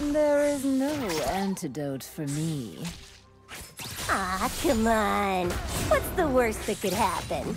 There is no antidote for me. Aw, come on. What's the worst that could happen?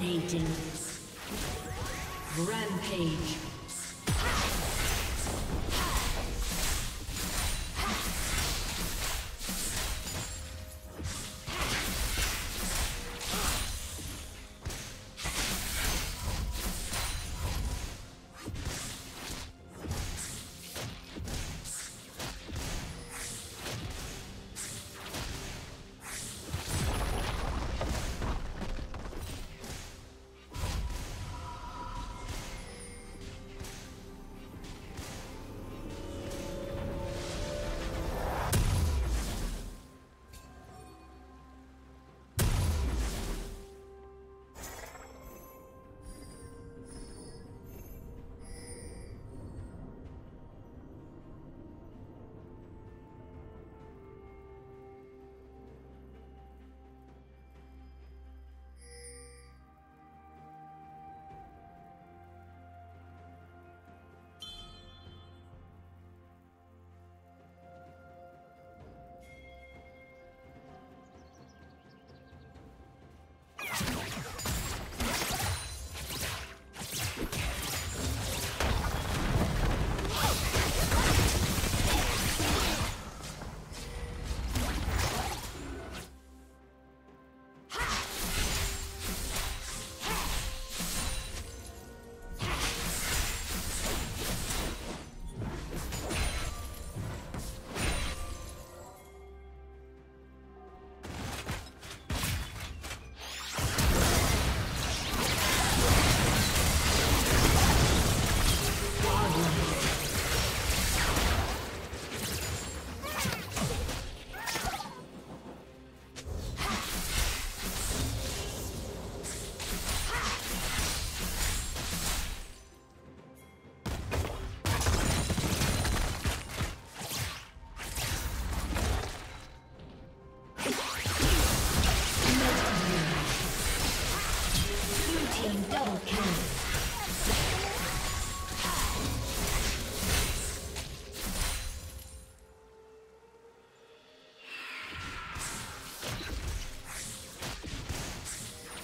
Dominating. Rampage.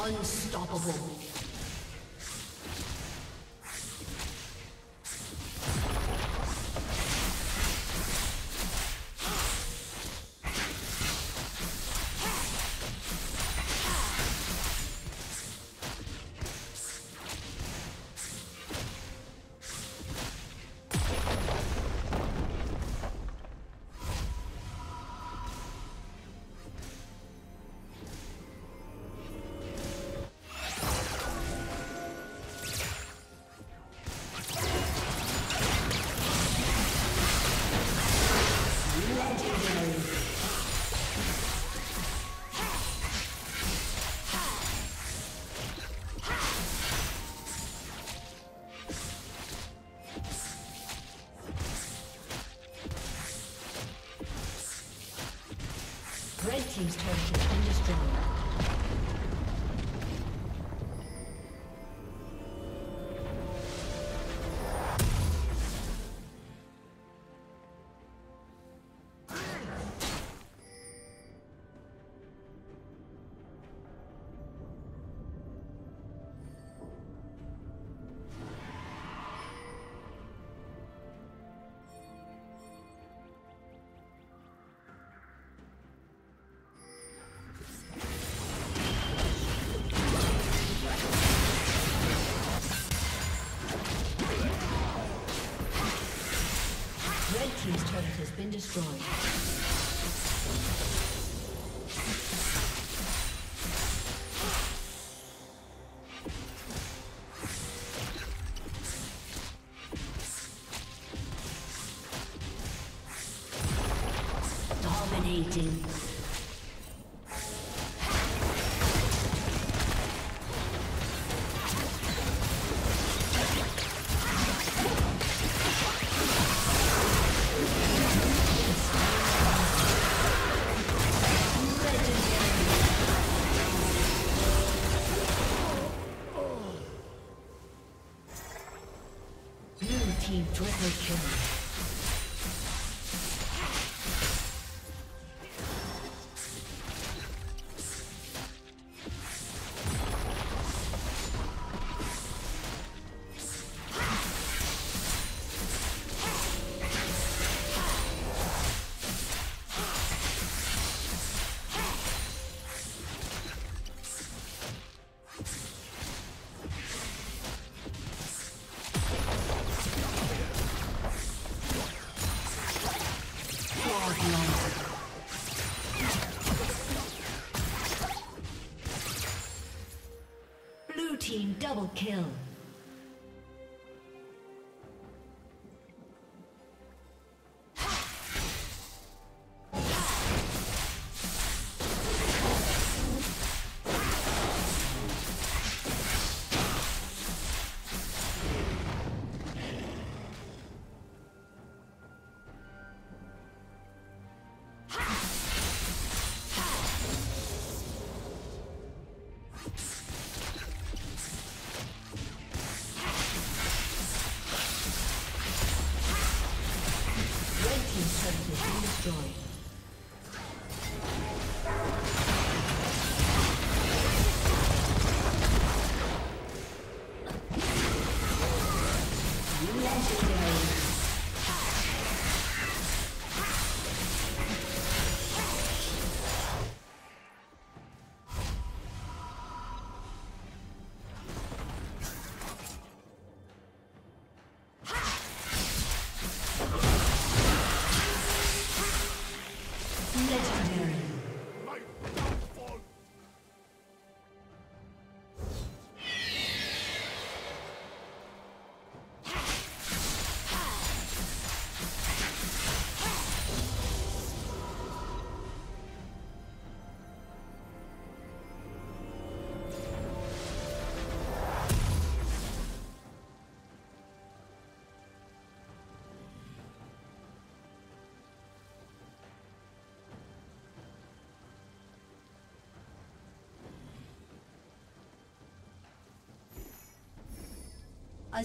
Unstoppable. Team's turret has been destroyed. His turret has been destroyed. team double kill. A